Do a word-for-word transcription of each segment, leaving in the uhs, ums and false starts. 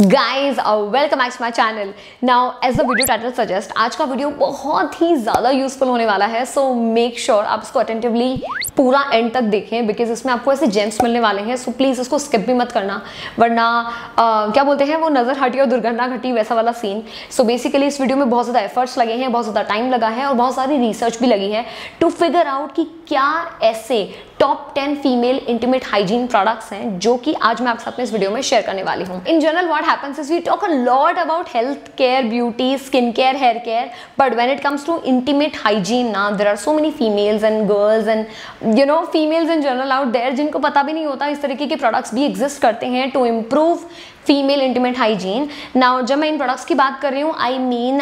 Guys welcome back to my channel. Now as the video title suggest, आज का video बहुत ही ज़्यादा useful होने वाला है। सो मेक श्योर आप इसको अटेंटिवली पूरा एंड तक देखें, बिकॉज इसमें आपको ऐसे जेम्स मिलने वाले हैं। सो so, प्लीज़ इसको स्किप भी मत करना, वरना uh, क्या बोलते हैं वो नज़र हटी और दुर्घटना घटी वैसा वाला सीन। सो so, बेसिकली इस वीडियो में बहुत ज़्यादा एफर्ट्स लगे हैं, बहुत ज़्यादा टाइम लगा है और बहुत सारी रिसर्च भी लगी है टू फिगर आउट कि क्या ऐसे top ten female intimate hygiene products हैं जो कि आज मैं आपके साथ में इस वीडियो में शेयर करने वाली हूँ। In general what happens is we talk a lot about health care, beauty, skin care, hair care, but when it comes to intimate hygiene ना there are so many females and girls and you know females in general out there जिनको पता भी नहीं होता इस तरीके के products भी एग्जिस्ट करते हैं to improve female intimate hygiene. Now जब मैं इन प्रोडक्ट्स की बात कर रही हूँ, I mean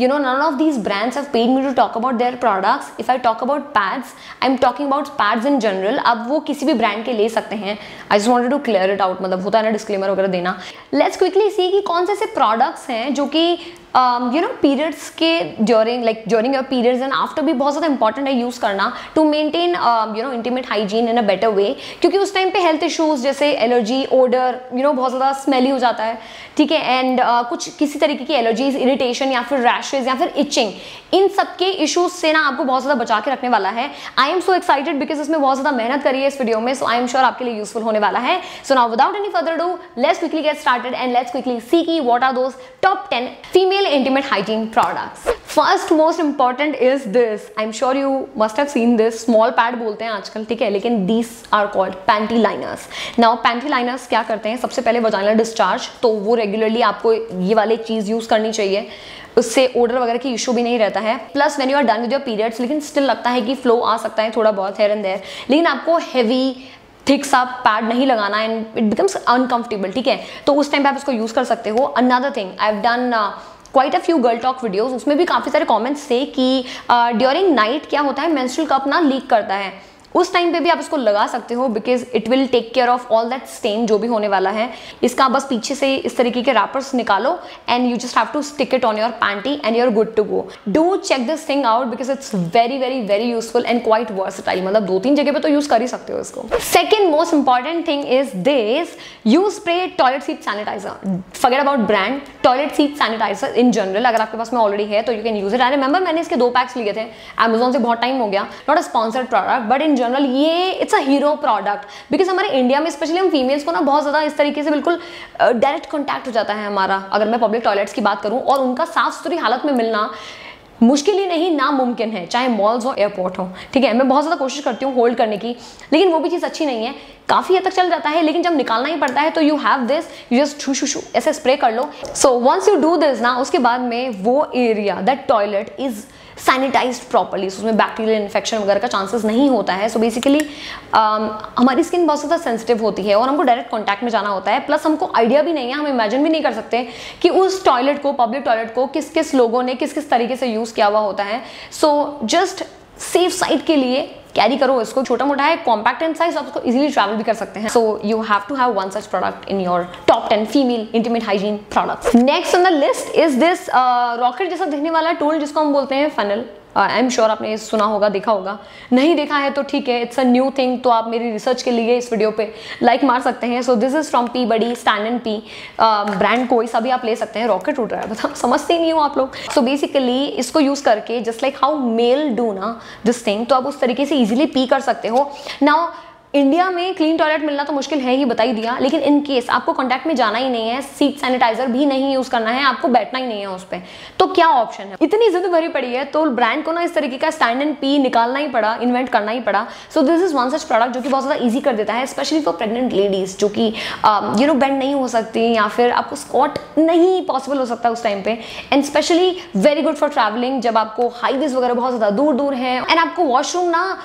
you know none of these brands have paid me to talk about their products. If I talk about pads, I am talking about pads in general. अब वो किसी भी ब्रांड के ले सकते हैं। I just wanted to clear it out, मतलब होता है ना डिस्क्लेमर वगैरह देना। लेट्स क्विकली सी कि कौन से ऐसे प्रोडक्ट्स हैं जो कि यू नो पीरियड्स के during like during your periods and after भी बहुत ज़्यादा इंपॉर्टेंट है यूज़ करना to maintain you know intimate hygiene in a better way, क्योंकि उस टाइम पे हेल्थ इश्यूज जैसे एलर्जी, ओडर, यू नो बहुत ज़्यादा स्मेली हो जाता है, ठीक है, एंड uh, कुछ किसी तरीके की एलर्जीज, इरिटेशन या फिर रैशेज या फिर इचिंग, इन सब के इशूज़ से ना आपको बहुत ज़्यादा बचा के रखने वाला है। I am so excited because इसमें बहुत ज़्यादा मेहनत करी है इस वीडियो में। सो आई एम श्योर आपके लिए यूजफुल होने वाला है। So now without any further do let's quickly get started and let's quickly see कि what are those top ten female intimate hygiene products. First most important is this, I am sure you must have seen this, small pad बोलते हैं आजकल, ठीक है, लेकिन these are called panty liners. Now panty liners क्या करते हैं, सबसे पहले वजाइनल डिस्चार्ज, तो वो रेगुलरली आपको ये वाली चीज़ यूज़ करनी चाहिए, उससे ओडर वगैरह की इशू भी नहीं रहता है। Plus when you are done with your periods, लेकिन स्टिल लगता है कि फ्लो आ सकता है थोड़ा बहुत हेयर एंड देयर, लेकिन आपको हैवी थिक सा पैड नहीं लगाना एंड इट बिकम्स अनकम्फर्टेबल, ठीक है, तो उस टाइम पे आप इसको यूज़ कर सकते हो। Another thing, I have done quite a few girl talk videos, उसमें भी काफ़ी सारे कॉमेंट्स थे कि ड्यूरिंग uh, नाइट क्या होता है, मेंस्ट्रुअल कप ना लीक करता है, उस टाइम पे भी आप इसको लगा सकते हो because it will take care of all that stain जो भी होने वाला है। इसका बस पीछे से इस तरीके के रैपर्स निकालो and you just have to stick it on your panty and you are good to go. Do check this thing out because it's very very very useful and quite versatile, मतलब दो तीन जगह पे तो use कर ही सकते हो इसको। Second most important thing is this, you spray toilet seat sanitiser. Forget about brand, toilet seat sanitiser in general अगर आपके पास में ऑलरेडी है तो you can use it. I remember मैंने इसके दो पैक्स लिए थे अमेजोन से, बहुत टाइम हो गया। Not a sponsored product but in general ये it's a hero product because हमारे इंडिया में स्पेशली हम फीमेल्स को ना बहुत ज़्यादा इस तरीके से बिल्कुल डायरेक्ट uh, कॉन्टैक्ट हो जाता है हमारा, अगर मैं पब्लिक टॉयलेट्स की बात करूँ, और उनका साफ सुथरी हालत में मिलना मुश्किल ही नहीं नामुमकिन है, चाहे मॉल्स हो, एयरपोर्ट हो, ठीक है। मैं बहुत ज़्यादा कोशिश करती हूँ होल्ड करने की, लेकिन वो भी चीज़ अच्छी नहीं है, काफ़ी हद तक चल जाता है लेकिन जब निकालना ही पड़ता है तो you have this, you just छू छू छू ऐसे स्प्रे कर लो। So once you do this ना, उसके बाद में वो area that toilet is sanitised properly, उसमें बैक्टीरियल इन्फेक्शन वगैरह का चांसेस नहीं होता है। सो बेसिकली हमारी स्किन बहुत ज़्यादा सेंसिटिव होती है और हमको डायरेक्ट कॉन्टैक्ट में जाना होता है, प्लस हमको आइडिया भी नहीं है, हम इमेजिन भी नहीं कर सकते कि उस टॉयलेट को, पब्लिक टॉयलेट को किस किस लोगों ने किस किस तरीके से यूज़ किया हुआ होता है। सो जस्ट सेफ साइड के लिए कैरी करो इसको, छोटा मोटा है, कॉम्पैक्ट इन साइज, आप उसको इजीली ट्रैवल भी कर सकते हैं। So you have to have one such product in your top ten female intimate hygiene products. Next on the list is this rocket जैसा दिखने वाला टूल जिसको हम बोलते हैं फनल। आई एम श्योर आपने सुना होगा, देखा होगा, नहीं देखा है तो ठीक है, इट्स अ न्यू थिंग, तो आप मेरी रिसर्च के लिए इस वीडियो पे लाइक मार सकते हैं। So this is from pee buddy stand and pee, brand कोई सा भी आप ले सकते हैं। रॉकेट उड़ रहा है, बताओ समझते ही नहीं हो आप लोग। सो बेसिकली इसको यूज़ करके just like how male do ना दिस थिंग, तो आप उस तरीके से ईजिली पी कर सकते हो। नाउ इंडिया में क्लीन टॉयलेट मिलना तो मुश्किल है ही, बता ही दिया, लेकिन इन केस आपको कॉन्टैक्ट में जाना ही नहीं है, सीट सैनिटाइजर भी नहीं यूज़ करना है, आपको बैठना ही नहीं है उस पर, तो क्या ऑप्शन है? इतनी जिद भरी पड़ी है तो ब्रांड को ना इस तरीके का स्टैंड एंड पी निकालना ही पड़ा, इन्वेंट करना ही पड़ा। So this is one such product जो कि बहुत ज़्यादा ईजी कर देता है, स्पेशली फॉर प्रेगनेंट लेडीज़ जो कि यू नो बेंड नहीं हो सकती या फिर आपको स्कॉट नहीं पॉसिबल हो सकता उस टाइम पर, and specially very good for travelling जब आपको हाईवेज वगैरह बहुत ज़्यादा दूर दूर है एंड आपको वॉशरूम ना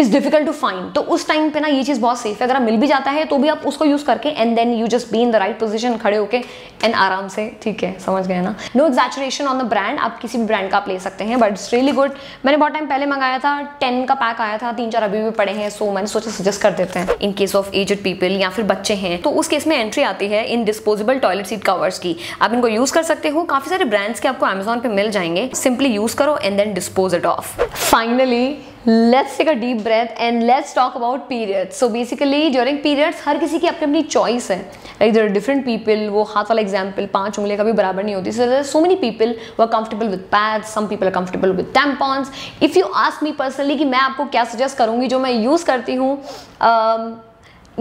इज डिफिकल्ट टू फाइंड, तो उस टाइम पे ना ये चीज़ बहुत सेफ है। अगर आप मिल भी जाता है तो भी आप उसको यूज़ करके and then you just be in the right position, खड़े होके एंड आराम से, ठीक है, समझ गए ना। No exaggeration on the brand, आप किसी भी ब्रांड का आप ले सकते हैं बट इट्स रियली गुड। मैंने बहुत टाइम पहले मंगाया था, टेन का पैक आया था, तीन चार अभी भी पड़े हैं, सो मैंने सोचा सजेस्ट कर देते हैं in case of aged people या फिर बच्चे हैं, तो उस केस में एंट्री आती है in disposable toilet seat covers की। आप इनको यूज़ कर सकते हो, काफ़ी सारे ब्रांड्स के आपको अमेजोन पर मिल जाएंगे, सिंपली यूज़ करो and then dispose it off. Finally Let's take a deep breath and let's talk about periods. So basically during periods हर किसी की अपनी अपनी choice है. Like there are different people. वो हाथ वाला example पांच उंगलियां कभी बराबर नहीं होती. So there are so many people who are comfortable with pads. Some people are comfortable with tampons. If you ask me personally कि मैं आपको क्या suggest करूँगी जो मैं use करती हूँ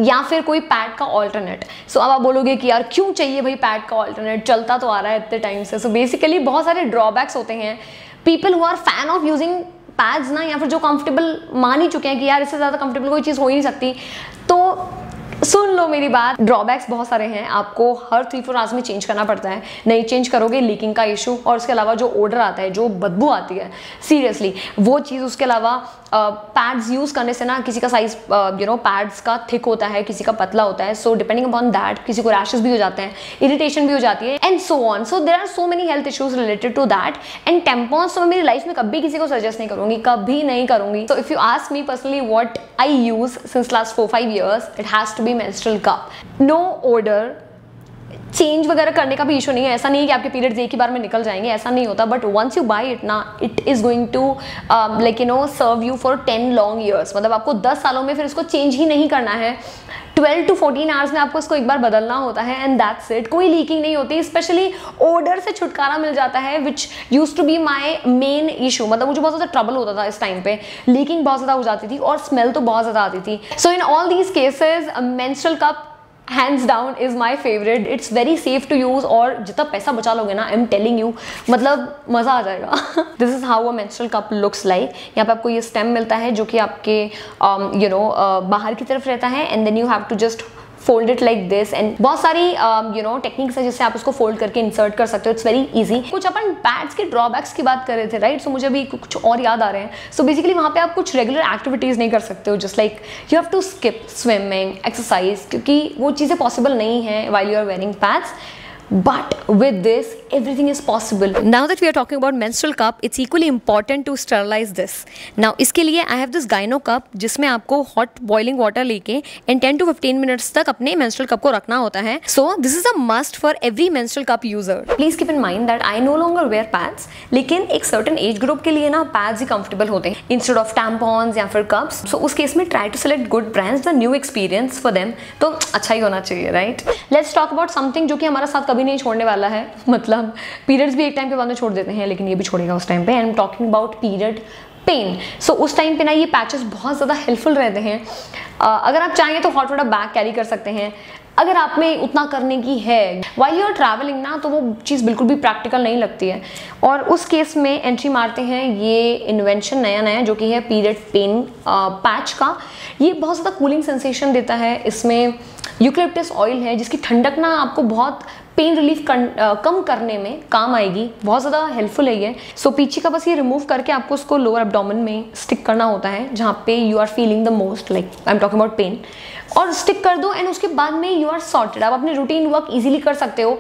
या फिर कोई पैड का ऑल्टरनेट. सो so, अब आप बोलोगे कि यार क्यों चाहिए भाई पैड का ऑल्टरनेट, चलता तो आ रहा है इतने टाइम से. सो so, बेसिकली बहुत सारे ड्रॉबैक्स होते हैं. People who are fan of using pads ना, या फिर जो कंफर्टेबल मान ही चुके हैं कि यार इससे ज़्यादा कंफर्टेबल कोई चीज़ हो ही नहीं सकती, तो सुन लो मेरी बात, ड्रॉबैक्स बहुत सारे हैं. आपको हर थ्री फोर आवर्स में चेंज करना पड़ता है. नहीं चेंज करोगे लीकिंग का इशू, और उसके अलावा जो ऑर्डर आता है, जो बदबू आती है, सीरियसली वो चीज़. उसके अलावा पैड्स यूज़ करने से ना किसी का साइज यू नो पैड्स का थिक होता है, किसी का पतला होता है. सो डिपेंडिंग अपॉन दैट किसी को रैशेस भी हो जाते हैं, इरिटेशन भी हो जाती है and so on. So there are so many health issues related to that. And tampons तो मैं मेरी लाइफ में कभी किसी को सजेस्ट नहीं करूँगी, कभी नहीं करूँगी. So if you ask me personally what I use since last four five years, it has to be menstrual cup. No order, change वगैरह करने का भी इशू नहीं है. ऐसा नहीं है कि आपके पीरियड्स एक ही बार में निकल जाएंगे, ऐसा नहीं होता. But once you buy it ना, it is going to like you know serve you for ten long years. मतलब आपको दस सालों में फिर इसको चेंज ही नहीं करना है. ट्वेल्व टू फोर्टीन आवर्स में आपको इसको एक बार बदलना होता है एंड दैट्स इट. कोई लीकिंग नहीं होती, स्पेशली ऑर्डर से छुटकारा मिल जाता है, which use to be my main issue. मतलब मुझे बहुत ज़्यादा ट्रबल होता था इस टाइम पे, लीकिंग बहुत ज़्यादा हो जाती थी और स्मेल तो बहुत ज़्यादा आती थी. So in all these cases menstrual cup hands down is my favorite. It's very safe to use और जितना पैसा बचा लोगे ना, I'm telling you, मतलब मज़ा आ जाएगा. This is how a menstrual cup looks like. यहाँ पे आपको ये stem मिलता है जो कि आपके um, you know uh, बाहर की तरफ रहता है and then you have to just fold it like this. And बहुत सारी यू नो टेक्निक्स है जिससे आप उसको फोल्ड करके इंसर्ट कर सकते हो. It's very easy. कुछ अपन पैड्स के ड्रॉबैक्स की बात कर रहे थे राइट. सो मुझे अभी कुछ और याद आ रहे हैं. सो बेसिकली वहाँ पे आप कुछ रेगुलर एक्टिविटीज़ नहीं कर सकते हो, just like you have to skip swimming, exercise, क्योंकि वो चीज़ें पॉसिबल नहीं है while you are wearing pads. But with this, everything is possible. Now that we are talking about menstrual cup, it's equally important to sterilize this. Now इसके लिए I have this gyno cup, जिसमें आपको hot boiling water लेके and ten to fifteen minutes तक अपने menstrual cup को रखना होता है. So this is a must for every menstrual cup user. Please keep in mind that I no longer wear pads, लेकिन एक certain age group के लिए ना pads ही comfortable होते हैं instead of tampons या फिर cups. So उस case में try to select good brands, the new experience for them. तो अच्छा ही होना चाहिए right. Let's talk about something जो कि हमारा साथ कभी नहीं छोड़ने वाला है. मतलब पीरियड्स भी एक टाइम के बाद में छोड़ देते हैं, लेकिन ये भी छोड़ेगा उस टाइम पे. I am talking about period pain. So उस टाइम पे ना ये पैचेस बहुत ज़्यादा हेल्पफुल रहते हैं. uh, अगर आप चाहें तो हॉट वाटर बैग कैरी कर सकते हैं अगर आप में उतना करने की है. वाइल यू आर ट्रैवलिंग ना, तो वो चीज़ बिल्कुल भी प्रैक्टिकल नहीं लगती है, और उस केस में एंट्री मारते हैं ये इन्वेंशन नया नया जो कि है पीरियड पेन पैच का. ये बहुत ज़्यादा कूलिंग सेंसेशन देता है. इसमें यूकलिप्टस ऑयल है जिसकी ठंडक ना आपको बहुत पेन रिलीफ कम करने में काम आएगी. बहुत ज़्यादा हेल्पफुल है ये. सो so, पीछे का बस ये रिमूव करके आपको उसको लोअर एब्डोमेन में स्टिक करना होता है, जहाँ पे you are feeling the most, like I am talking about pain, और स्टिक कर दो एंड उसके बाद में यू आर सॉर्टेड. आप अपने रूटीन वर्क इजीली कर सकते हो.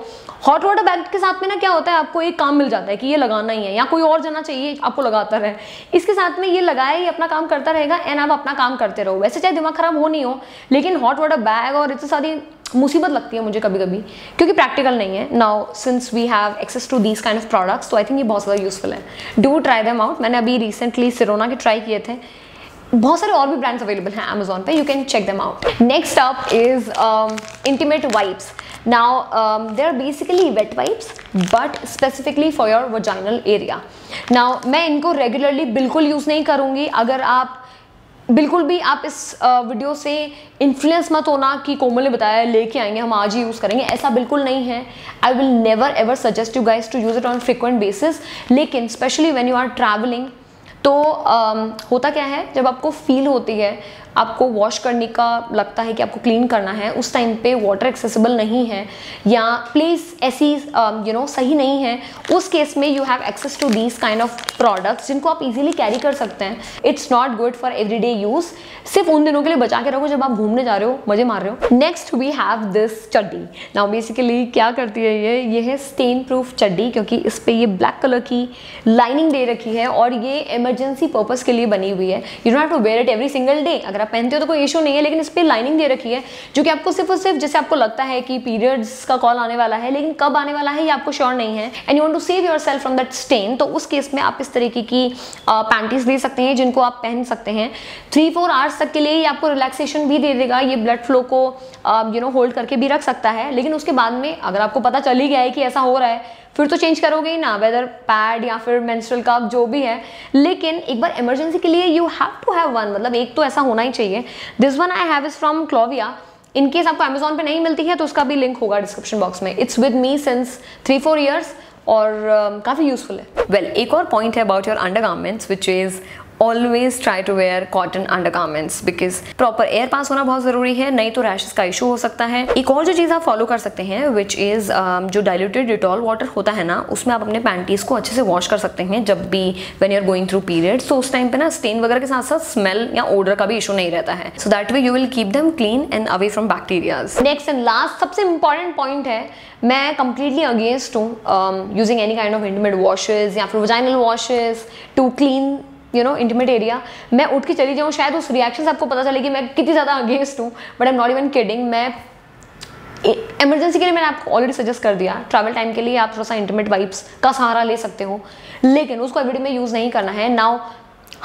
हॉट वाटर बैग के साथ में ना क्या होता है, आपको एक काम मिल जाता है कि ये लगाना ही है, या कोई और जाना चाहिए, आपको लगाता रहे. इसके साथ में ये लगाए, ये अपना काम करता रहेगा एंड आप अपना काम करते रहो. वैसे चाहे दिमाग खराब हो नहीं हो, लेकिन हॉट वाटर बैग और इतनी सारी मुसीबत लगती है मुझे कभी कभी, क्योंकि प्रैक्टिकल नहीं है. Now since we have access to these kind of products, तो आई थिंक ये बहुत ज़्यादा यूजफुल है. Do try them out. मैंने अभी रिसेंटली सिरोना के ट्राई किए थे. बहुत सारे और भी ब्रांड्स अवेलेबल हैं अमेजोन पे, you can check them out. Next up is intimate wipes. Now um, they are basically wet wipes, but specifically for your vaginal area. Now मैं इनको regularly बिल्कुल use नहीं करूँगी. अगर आप बिल्कुल भी आप इस वीडियो से इन्फ्लुएंस मत होना कि कोमल ने बताया लेके आएंगे हम आज ही यूज़ करेंगे, ऐसा बिल्कुल नहीं है. I will never ever suggest you guys to use it on frequent basis, लेकिन specially when you are travelling तो um, होता क्या है, जब आपको फील होती है, आपको वॉश करने का लगता है कि आपको क्लीन करना है, उस टाइम पे वाटर एक्सेसिबल नहीं है या प्लेस ऐसी यू नो सही नहीं है, उस केस में you have access to these kind of products जिनको आप इजीली कैरी कर सकते हैं. It's not good for everyday use. सिर्फ उन दिनों के लिए बचा के रखो जब आप घूमने जा रहे हो, मजे मार रहे हो. नेक्स्ट वी हैव दिस चड्डी. नाउ बेसिकली क्या करती है ये, ये है स्टेन प्रूफ चड्डी, क्योंकि इस पर ये ब्लैक कलर की लाइनिंग दे रखी है और ये इमरजेंसी पर्पज़ के लिए बनी हुई है. You don't have to wear it every single day. अगर वगैरह पहनते हो तो कोई इशू नहीं है, लेकिन इस पर लाइनिंग दे रखी है जो कि आपको सिर्फ और सिर्फ जैसे आपको लगता है कि पीरियड्स का कॉल आने वाला है लेकिन कब आने वाला है ये आपको श्योर नहीं है and you want to save your self from that stain, तो उस केस में आप इस तरीके की पैंटीज ले सकते हैं जिनको आप पहन सकते हैं थ्री फोर आवर्स तक के लिए। ये आपको रिलैक्सेशन भी दे देगा, ये ब्लड फ्लो को यू नो होल्ड करके भी रख सकता है, लेकिन उसके बाद में अगर आपको पता चल ही गया है कि ऐसा हो रहा है फिर तो चेंज करोगे ही ना, वेदर पैड या फिर मेंस्ट्रुअल कप जो भी है, लेकिन एक बार इमरजेंसी के लिए you have to have one, मतलब एक तो ऐसा होना ही चाहिए। This one I have is from Clovia, in case आपको अमेजॉन पे नहीं मिलती है तो उसका भी लिंक होगा डिस्क्रिप्शन बॉक्स में। It's with me since three four years और uh, काफ़ी यूजफुल है। वेल well, एक और पॉइंट है about your undergarments which is always try to wear cotton undergarments because proper air pass होना बहुत ज़रूरी है, नहीं तो रैशेस का इशू हो सकता है। एक और जो चीज़ आप फॉलो कर सकते हैं विच इज़ um, जो डाइल्यूटेड डिटॉल वाटर होता है ना, उसमें आप अपने पैंटीज़ को अच्छे से वॉश कर सकते हैं जब भी when you are going through periods, तो उस टाइम पे ना स्टेन वगैरह के साथ साथ स्मेल या ओडर का भी इशू नहीं रहता है। So that way you will keep them clean and away from bacterias. Next and last सबसे इंपॉर्टेंट पॉइंट है, मैं कंप्लीटली अगेंस्ट हूँ using any kind of intimate washes या फिर vaginal washes to clean you know intimate area. मैं उठ के चली जाऊँ, शायद उस रिएक्शन से आपको पता चले कि मैं कितनी ज़्यादा अगेंस्ट हूँ, but I am not even kidding. मैं इमरजेंसी के लिए मैंने आपको ऑलरेडी सजेस्ट कर दिया, ट्रैवल टाइम के लिए आप थोड़ा सा इंटीमेट वाइप्स का सहारा ले सकते हो, लेकिन उसको एवरीडे में यूज़ नहीं करना है। Now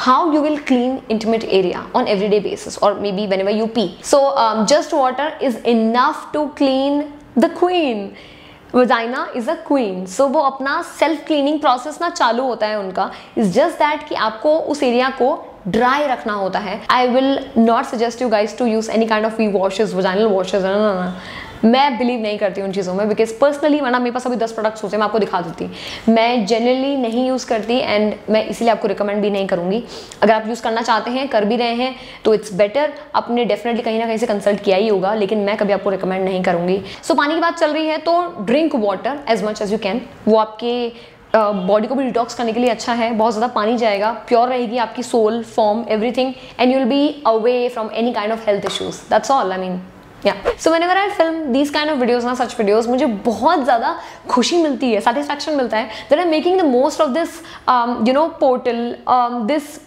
how you will clean intimate area on everyday basis or maybe whenever you pee, so um, just water is enough to clean the queen, vagina is a queen, so वो अपना self cleaning process ना चालू होता है उनका। it's just that कि आपको उस area को ड्राई रखना होता है। I will not suggest you guys to use any kind of V washes vaginal washes, मैं बिलीव नहीं करती उन चीज़ों में बिकॉज पर्सनली वरना मेरे पास अभी दस प्रोडक्ट्स होते हैं मैं आपको दिखा देती, मैं जनरली नहीं यूज़ करती एंड मैं इसीलिए आपको रिकमेंड भी नहीं करूँगी। अगर आप यूज़ करना चाहते हैं कर भी रहे हैं तो इट्स बेटर, आपने डेफिनेटली कहीं ना कहीं से कंसल्ट किया ही होगा, लेकिन मैं कभी आपको रिकमेंड नहीं करूँगी। सो so, पानी की बात चल रही है तो drink water as much as you can, वो आपके बॉडी uh, को भी डिटॉक्स करने के लिए अच्छा है, बहुत ज़्यादा पानी जाएगा, प्योर रहेगी आपकी soul form everything and you will be away from any kind of health issues, that's all I mean yeah. So whenever I film these kind of videos ना सच वीडियोज मुझे बहुत ज़्यादा खुशी मिलती है, सेटिस्फैक्शन मिलता है that I am making the most of this you know portal, this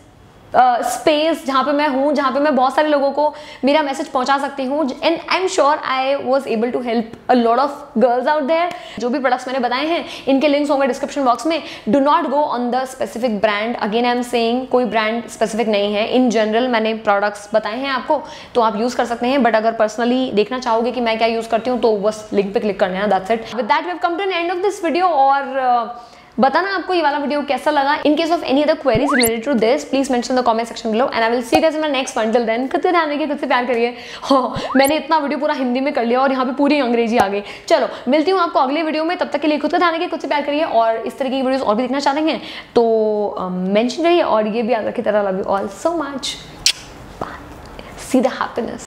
space जहाँ पे मैं हूँ, जहाँ पे मैं बहुत सारे लोगों को मेरा मैसेज पहुँचा सकती हूँ and I am sure I was able to help a lot of girls out there. जो भी प्रोडक्ट्स मैंने बताए हैं इनके लिंक्स होंगे डिस्क्रिप्शन बॉक्स में। Do not go on the specific brand, again I am saying कोई ब्रांड स्पेसिफिक नहीं है, इन जनरल मैंने प्रोडक्ट्स बताए हैं आपको तो आप यूज़ कर सकते हैं, बट अगर पर्सनली देखना चाहोगे कि मैं क्या यूज़ करती हूँ तो बस लिंक पे क्लिक करना है, that's it. With that we have come to an end of this video और uh, बताना आपको ये वाला वीडियो कैसा लगा। In case of any other queries related to this please mention the comment section below and I will see you guys in my next one. Till then खुद से ध्यान रखिए, खुद से प्यार करिए। हाँ, मैंने इतना वीडियो पूरा हिंदी में कर लिया और यहाँ पे पूरी अंग्रेजी आ गई। चलो मिलती हूँ आपको अगले वीडियो में, तब तक के लिए खुद का ध्यान रखिए, खुद से प्यार करिए और इस तरह की वीडियोज और भी देखना चाहते हैं तो मैंशन करिए और ये भी याद रखिए। तरह love you all so much, सीधा हैप्पीनेस।